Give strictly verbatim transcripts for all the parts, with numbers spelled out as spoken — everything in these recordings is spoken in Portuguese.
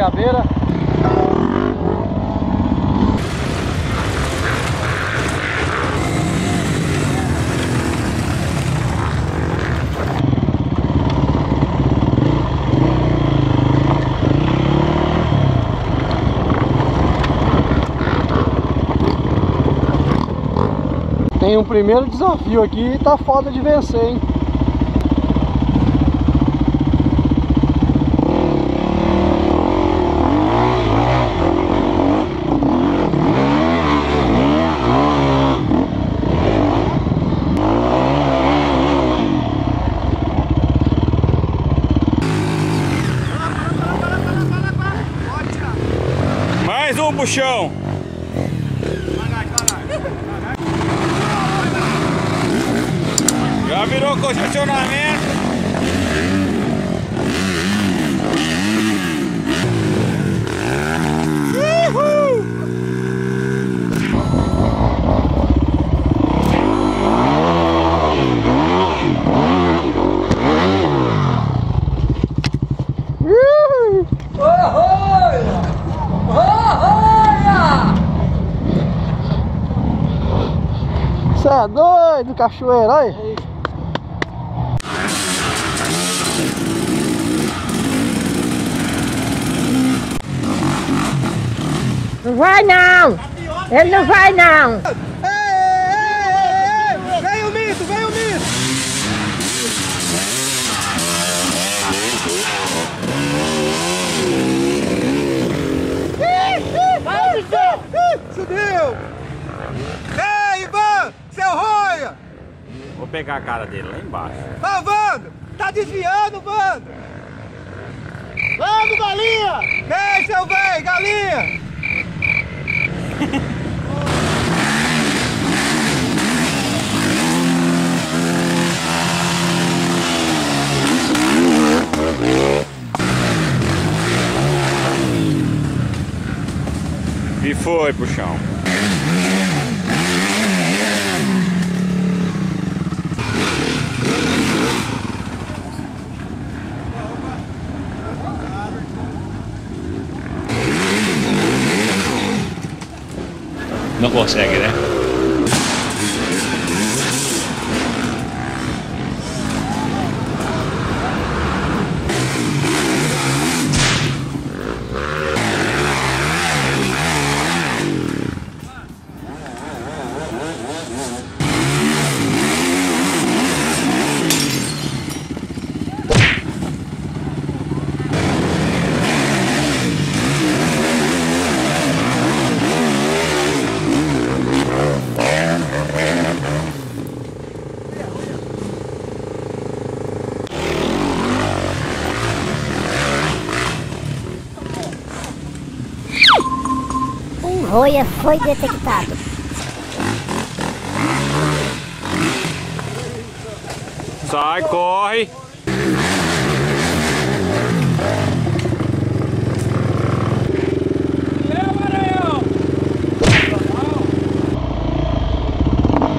Goiabeira. Tem um primeiro desafio aqui e tá foda de vencer, hein? Mais um puxão! Já virou congestionamento. Uhul. Uhul. Oh, oh, cê é doido, cachoeira, aí. Não vai não! Ele não vai não! Ei, ei, ei, ei. Vem o mito, vem o mito! Vai, Ivan! Subiu! Ei, Ivan! Seu roia! Vou pegar a cara dele lá embaixo. Vai, Vando! Tá desviando, Vando! Vamos, galinha! Deixa eu ver, galinha! E foi pro chão. Não consegue, né? Roia foi detectado. Sai, corre!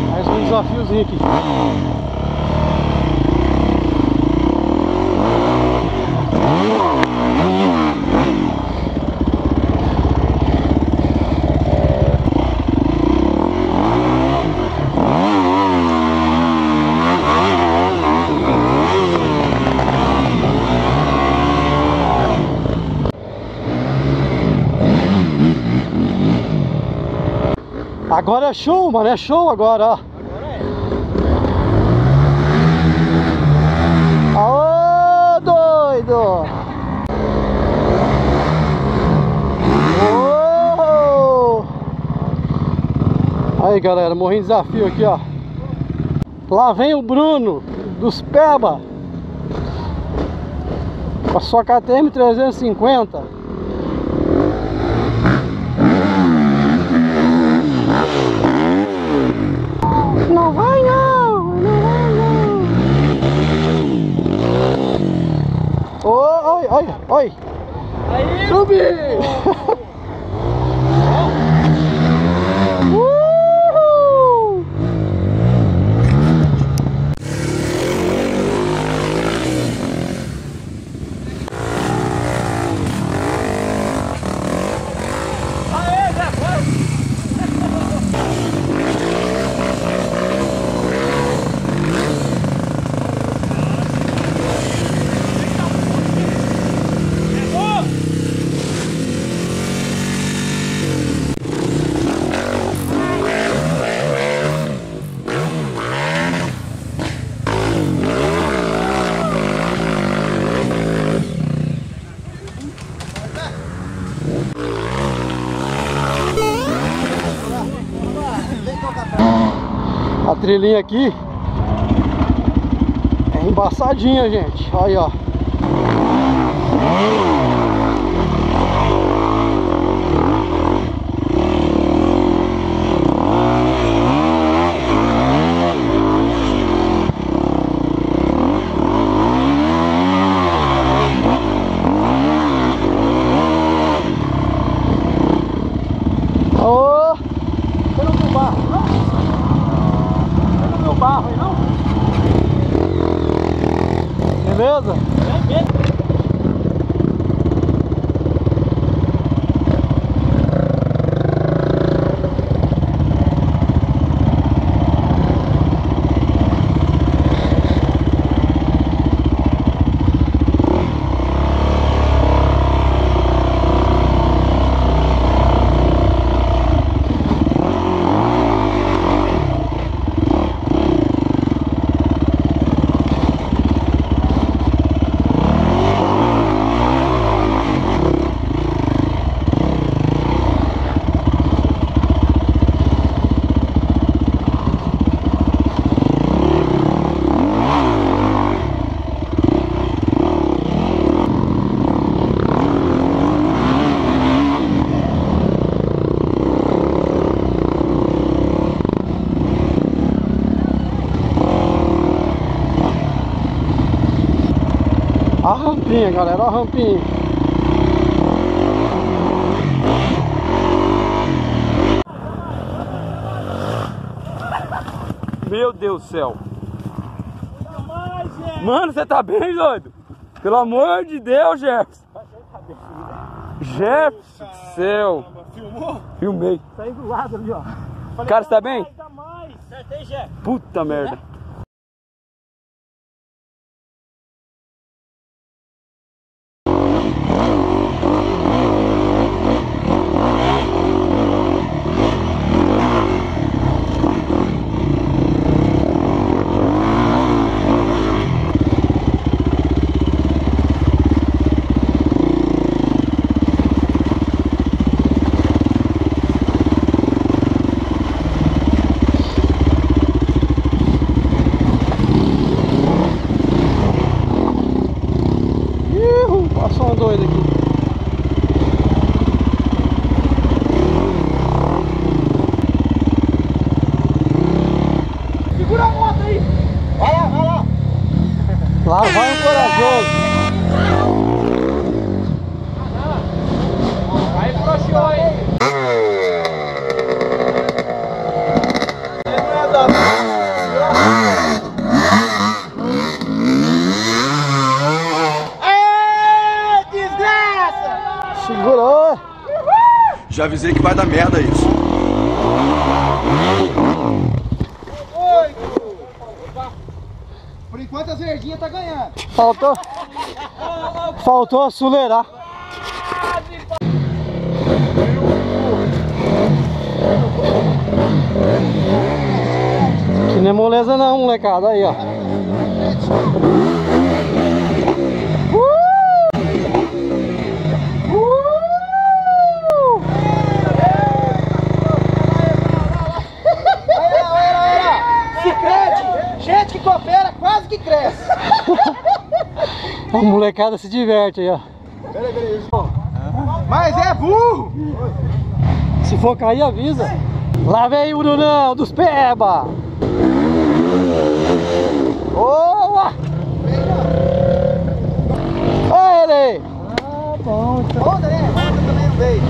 Mais um desafiozinho aqui. Agora é show, mano, é show agora, ó. Agora é. Aô, doido! Uou! Aí, galera, morri em desafio aqui, ó. Lá vem o Bruno, dos Peba. Com a sua K T M trezentos e cinquenta. Não vai não, não vai não. Oi, oi, oi, oi. Subi! Uhul! trilhinha aqui é embaçadinha, gente. Aí, ó. Beleza? A rampinha, galera, a rampinha. Meu Deus do céu. Mano, você tá bem, doido? Pelo amor de Deus, Jefferson. Jefferson do céu. Filmou? Filmei. Saí do lado ali, ó. Cara, você tá bem? Puta merda. Lá vai um corajoso. Aí broxou, hein? É, desgraça! Segurou! Já avisei que vai dar merda isso. Por enquanto as verdinhas tá ganhando. Faltou. Faltou acelerar. Que nem é moleza não, molecada. Aí, ó. Que cresce. A molecada se diverte aí, ó. Peraí, peraí. Mas é burro. Se for cair, avisa. Lá vem o Brunão dos Peba. Boa! Olha ele aí. Ah, bom. Bom, né? Também não veio.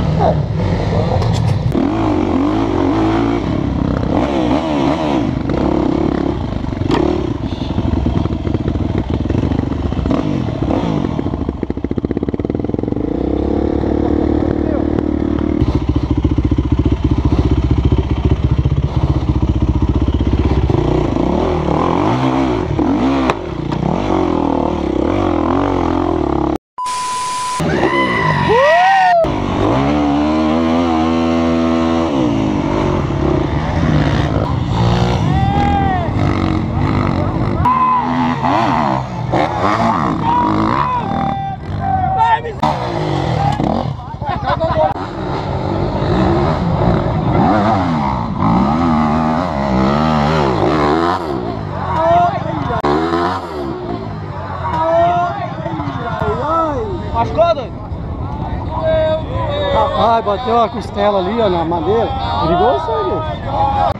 Ai, bateu a costela ali, ó, na madeira. Perigoso, né?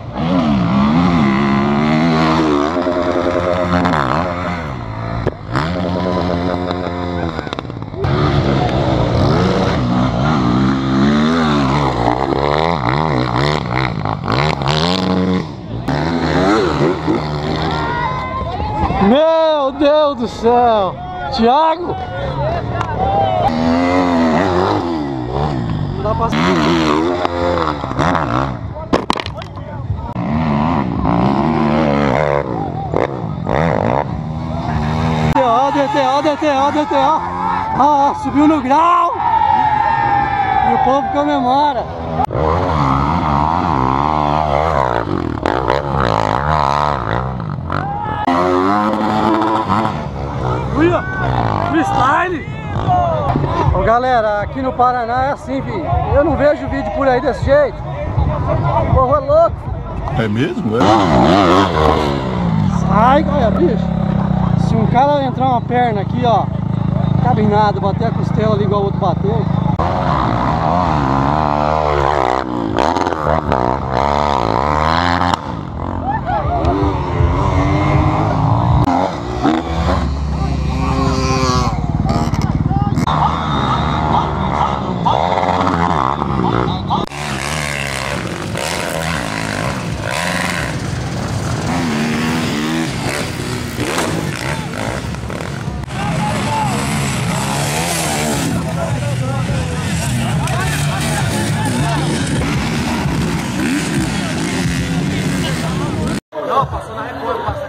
Meu Deus do céu, Thiago! Não dá pra sair. D T O, D T O, D T O. Ah, subiu no grau. E o povo comemora. Olha, freestyle. Ô, galera, aqui no Paraná é assim, filho. Eu não vejo vídeo por aí desse jeito. O povo é louco. É mesmo? É. Sai, galera, bicho. Se um cara entrar uma perna aqui, ó, cabe nada, bater a costela ali igual o outro bateu.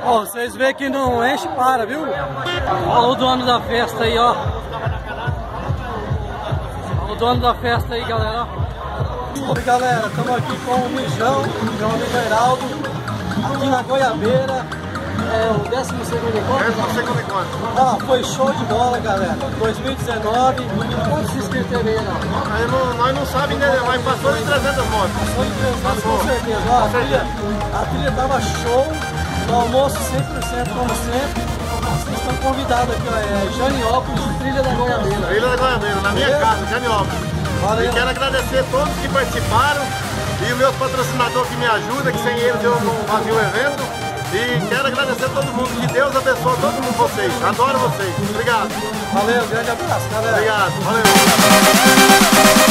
Ó, vocês veem que não enche, para, viu? Olha o dono da festa aí, ó. Olha o dono da festa aí, galera. Oi, galera, estamos aqui com o Mijão, Mijão do Geraldo, aqui na Goiabeira. É o décimo segundo encontro? décimo segundo encontro. Ah, foi show de bola, galera. dois mil e dezenove, quantos inscritos teve aí, não? Nós não sabemos ainda, mas passou de trezentas motos. Passou de trezentas, com certeza. Ó, a trilha, a trilha tava show. O almoço cem por cento, como sempre. Vocês estão convidados aqui, ó, é Janiópolis, Trilha da Goiabeira. Trilha da Goiabeira, na minha casa, Janiópolis. Valeu. E quero agradecer a todos que participaram e o meu patrocinador que me ajuda, que sem eles eu não fazia o evento. E quero agradecer a todo mundo, que Deus abençoe todo mundo vocês. Adoro vocês. Obrigado. Valeu, grande abraço, galera. Obrigado, valeu.